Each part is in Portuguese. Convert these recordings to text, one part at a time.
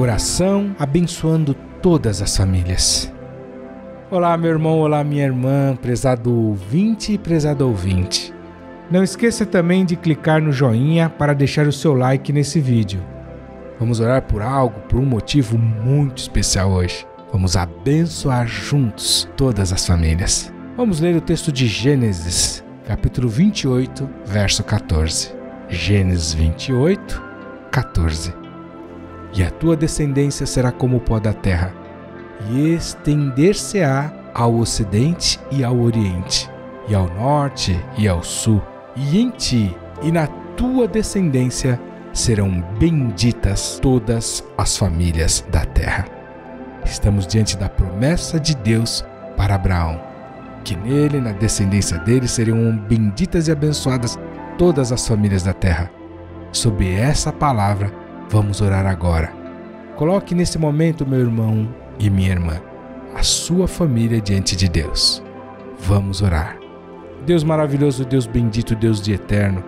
oração, abençoando todas as famílias. Olá meu irmão, olá minha irmã, prezado ouvinte e prezada ouvinte. Não esqueça também de clicar no joinha para deixar o seu like nesse vídeo. Vamos orar por algo, por um motivo muito especial hoje. Vamos abençoar juntos todas as famílias. Vamos ler o texto de Gênesis, capítulo 28, verso 14. Gênesis 28, 14. E a tua descendência será como o pó da terra, e estender-se-á ao ocidente e ao oriente, e ao norte e ao sul, e em ti e na tua descendência serão benditas todas as famílias da terra. Estamos diante da promessa de Deus para Abraão, que nele, na descendência dele, seriam benditas e abençoadas todas as famílias da terra. Sob essa palavra, vamos orar agora. Coloque nesse momento, meu irmão e minha irmã, a sua família diante de Deus. Vamos orar. Deus maravilhoso, Deus bendito, Deus de eterno,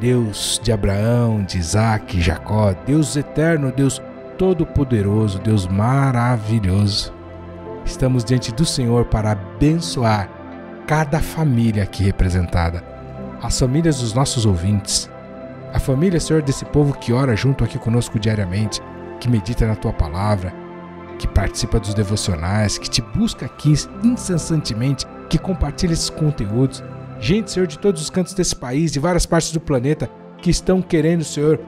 Deus de Abraão, de Isaac e Jacó, Deus eterno, Deus todo-poderoso, Deus maravilhoso. Estamos diante do Senhor para abençoar cada família aqui representada, as famílias dos nossos ouvintes, a família, Senhor, desse povo que ora junto aqui conosco diariamente, que medita na Tua Palavra, que participa dos devocionais, que te busca aqui incessantemente, que compartilha esses conteúdos. Gente, Senhor, de todos os cantos desse país, de várias partes do planeta, que estão querendo, Senhor,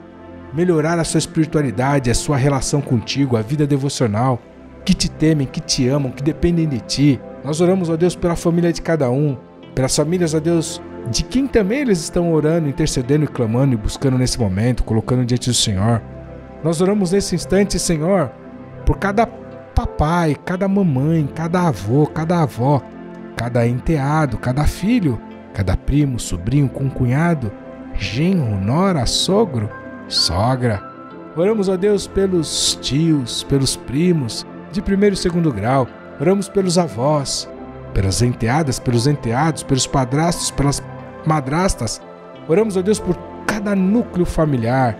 melhorar a sua espiritualidade, a sua relação contigo, a vida devocional, que te temem, que te amam, que dependem de ti. Nós oramos, ó Deus, pela família de cada um, pelas famílias, ó Deus, de quem também eles estão orando, intercedendo e clamando e buscando nesse momento, colocando diante do Senhor. Nós oramos nesse instante, Senhor, por cada papai, cada mamãe, cada avô, cada avó, cada enteado, cada filho, cada primo, sobrinho, concunhado, genro, nora, sogro, sogra. Oramos, ó Deus, pelos tios, pelos primos de primeiro e segundo grau. Oramos pelos avós, pelas enteadas, pelos enteados, pelos padrastos, pelas madrastas. Oramos, ó Deus, por cada núcleo familiar,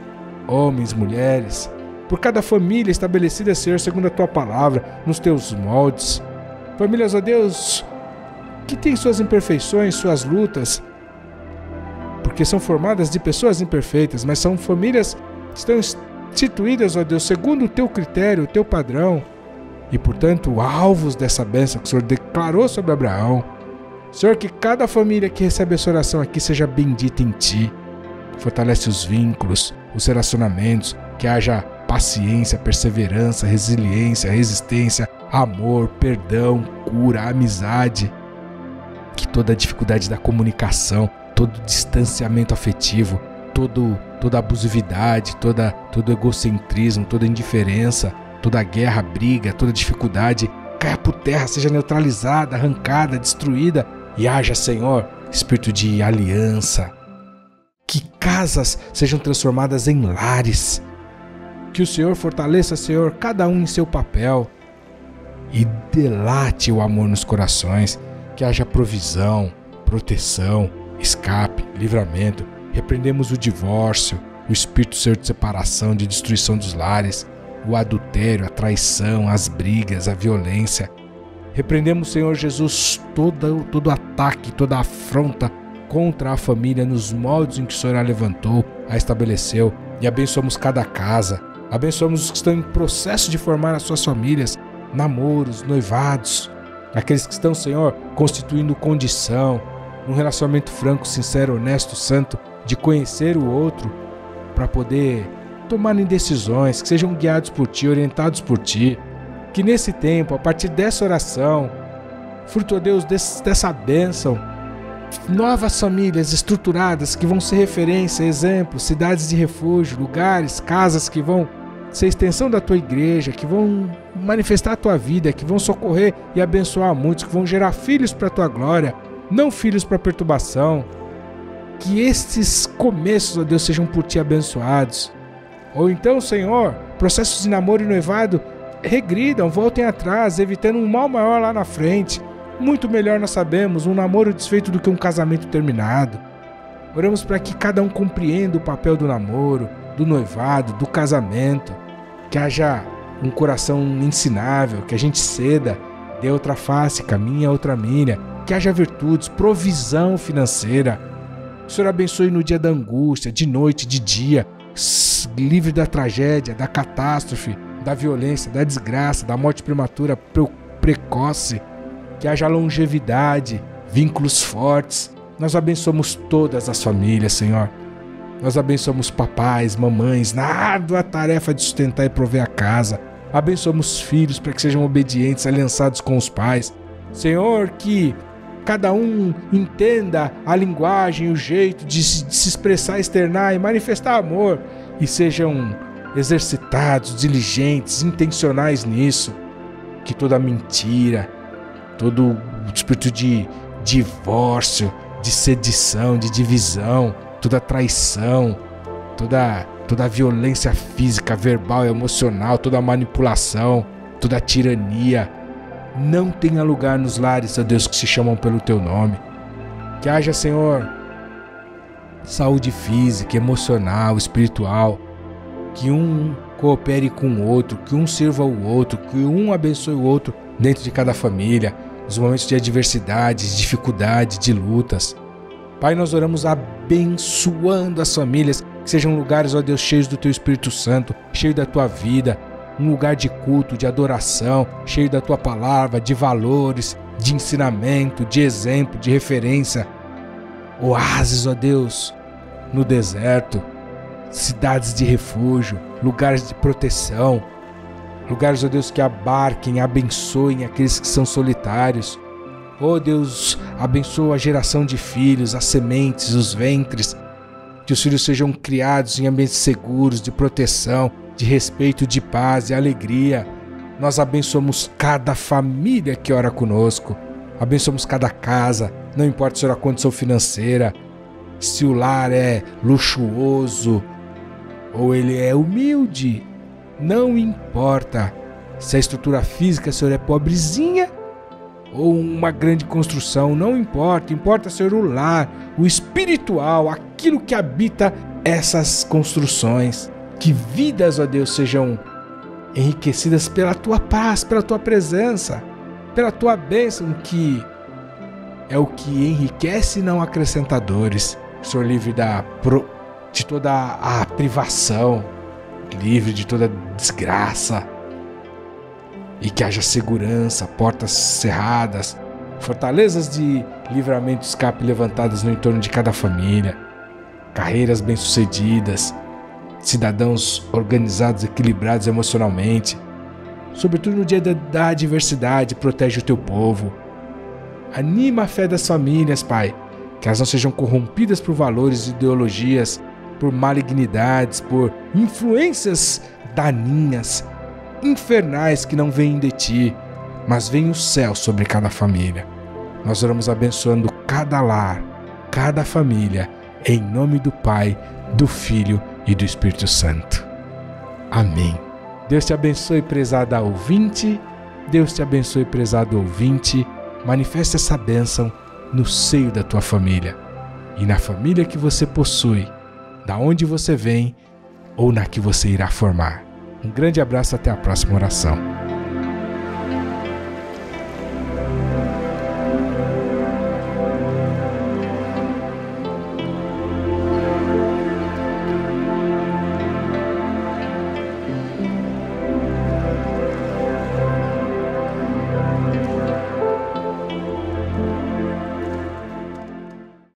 homens, mulheres, por cada família estabelecida, Senhor, segundo a Tua Palavra, nos Teus moldes. Famílias, ó Deus, que têm suas imperfeições, suas lutas, porque são formadas de pessoas imperfeitas, mas são famílias que estão instituídas, ó Deus, segundo o Teu critério, o Teu padrão, e, portanto, alvos dessa bênção que o Senhor declarou sobre Abraão. Senhor, que cada família que recebe essa oração aqui seja bendita em Ti. Fortalece os vínculos, os relacionamentos, que haja paciência, perseverança, resiliência, resistência, amor, perdão, cura, amizade. Que toda a dificuldade da comunicação, todo distanciamento afetivo, toda abusividade, todo egocentrismo, toda indiferença, toda guerra, briga, toda dificuldade caia por terra, seja neutralizada, arrancada, destruída. E haja, Senhor, espírito de aliança. Que casas sejam transformadas em lares. Que o Senhor fortaleça, Senhor, cada um em seu papel e delate o amor nos corações, que haja provisão, proteção, escape, livramento. Repreendemos o divórcio, o espírito, Senhor, de separação, de destruição dos lares, o adultério, a traição, as brigas, a violência. Repreendemos, Senhor Jesus, todo ataque, toda afronta contra a família nos moldes em que o Senhor a levantou, a estabeleceu, e abençoamos cada casa. Abençoamos os que estão em processo de formar as suas famílias, namoros, noivados, aqueles que estão, Senhor, constituindo condição, num relacionamento franco, sincero, honesto, santo, de conhecer o outro para poder tomar decisões, que sejam guiados por Ti, orientados por Ti. Que nesse tempo, a partir dessa oração, fruto, ó Deus, dessa bênção, novas famílias estruturadas que vão ser referência, exemplo, cidades de refúgio, lugares, casas que vão ser extensão da Tua igreja, que vão manifestar a Tua vida, que vão socorrer e abençoar muitos, que vão gerar filhos para a Tua glória, não filhos para perturbação. Que estes começos, ó Deus, sejam por Ti abençoados. Ou então, Senhor, processos de namoro e noivado regridam, voltem atrás, evitando um mal maior lá na frente. Muito melhor nós sabemos um namoro desfeito do que um casamento terminado. Oramos para que cada um compreenda o papel do namoro, do noivado, do casamento. que haja um coração ensinável, que a gente ceda, dê outra face, caminhe a outra milha, que haja virtudes, provisão financeira. O Senhor abençoe no dia da angústia, de noite, de dia, livre da tragédia, da catástrofe, da violência, da desgraça, da morte prematura, precoce, que haja longevidade, vínculos fortes. Nós abençoamos todas as famílias, Senhor. Nós abençoamos papais, mamães, na árdua tarefa de sustentar e prover a casa. Abençoamos filhos para que sejam obedientes, aliançados com os pais. Senhor, que cada um entenda a linguagem, o jeito de se expressar, externar e manifestar amor. E sejam exercitados, diligentes, intencionais nisso. Que toda mentira, todo espírito de divórcio, de sedição, de divisão, toda traição, toda violência física, verbal e emocional, toda manipulação, toda tirania, não tenha lugar nos lares, ó Deus, que se chamam pelo Teu nome. Que haja, Senhor, saúde física, emocional, espiritual, que um coopere com o outro, que um sirva o outro, que um abençoe o outro dentro de cada família, nos momentos de adversidade, de dificuldade, de lutas. Pai, nós oramos abençoando as famílias, que sejam lugares, ó Deus, cheios do Teu Espírito Santo, cheio da Tua vida, um lugar de culto, de adoração, cheio da Tua palavra, de valores, de ensinamento, de exemplo, de referência. Oásis, ó Deus, no deserto, cidades de refúgio, lugares de proteção, lugares, ó Deus, que abarquem, abençoem aqueles que são solitários. Ó Deus, abençoa a geração de filhos, as sementes, os ventres, que os filhos sejam criados em ambientes seguros, de proteção, de respeito, de paz e alegria. Nós abençoamos cada família que ora conosco, abençoamos cada casa, não importa se a condição financeira, se o lar é luxuoso ou ele é humilde, não importa se a estrutura física, Senhor, é pobrezinha ou uma grande construção, não importa, importa, Senhor, o lar, o espiritual, aquilo que habita essas construções. Que vidas, ó Deus, sejam enriquecidas pela Tua paz, pela Tua presença, pela Tua bênção, que é o que enriquece e não acrescenta dores. Senhor, livre de toda a privação, livre de toda desgraça, e que haja segurança, portas cerradas, fortalezas de livramento, escape levantadas no entorno de cada família, carreiras bem-sucedidas, cidadãos organizados, equilibrados emocionalmente. Sobretudo no dia da adversidade, protege o Teu povo. Anima a fé das famílias, Pai, que elas não sejam corrompidas por valores, ideologias, por malignidades, por influências daninhas, infernais, que não vêm de Ti, mas vem o céu sobre cada família. Nós oramos abençoando cada lar, cada família, em nome do Pai, do Filho e do Espírito Santo. Amém. Deus te abençoe, prezada ouvinte. Deus te abençoe, prezado ouvinte. Manifeste essa bênção no seio da tua família e na família que você possui, da onde você vem ou na que você irá formar. Um grande abraço, até a próxima oração.